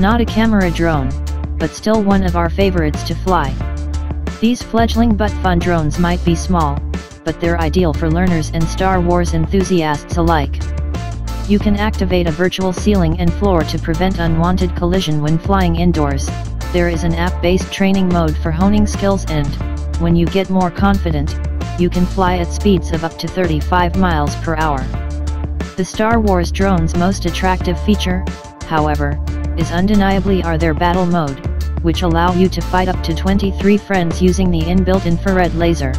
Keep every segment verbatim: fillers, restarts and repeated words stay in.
Not a camera drone, but still one of our favorites to fly. These fledgling but fun drones might be small, but they're ideal for learners and Star Wars enthusiasts alike. You can activate a virtual ceiling and floor to prevent unwanted collision when flying indoors. There is an app-based training mode for honing skills and, when you get more confident, you can fly at speeds of up to thirty-five miles per hour. The Star Wars drone's most attractive feature, however, is undeniably are their battle mode, which allow you to fight up to twenty-three friends using the inbuilt infrared laser.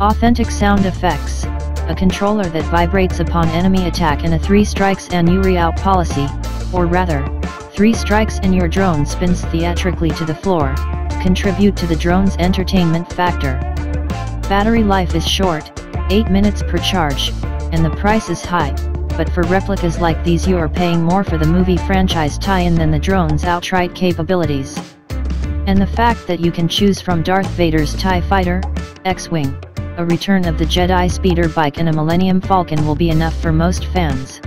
Authentic sound effects, a controller that vibrates upon enemy attack, and a three strikes and you're out policy, or rather, three strikes and your drone spins theatrically to the floor, contribute to the drone's entertainment factor. Battery life is short, eight minutes per charge, and the price is high, but for replicas like these you are paying more for the movie franchise tie-in than the drone's outright capabilities. And the fact that you can choose from Darth Vader's TIE fighter, X-Wing, a Return of the Jedi speeder bike and a Millennium Falcon will be enough for most fans.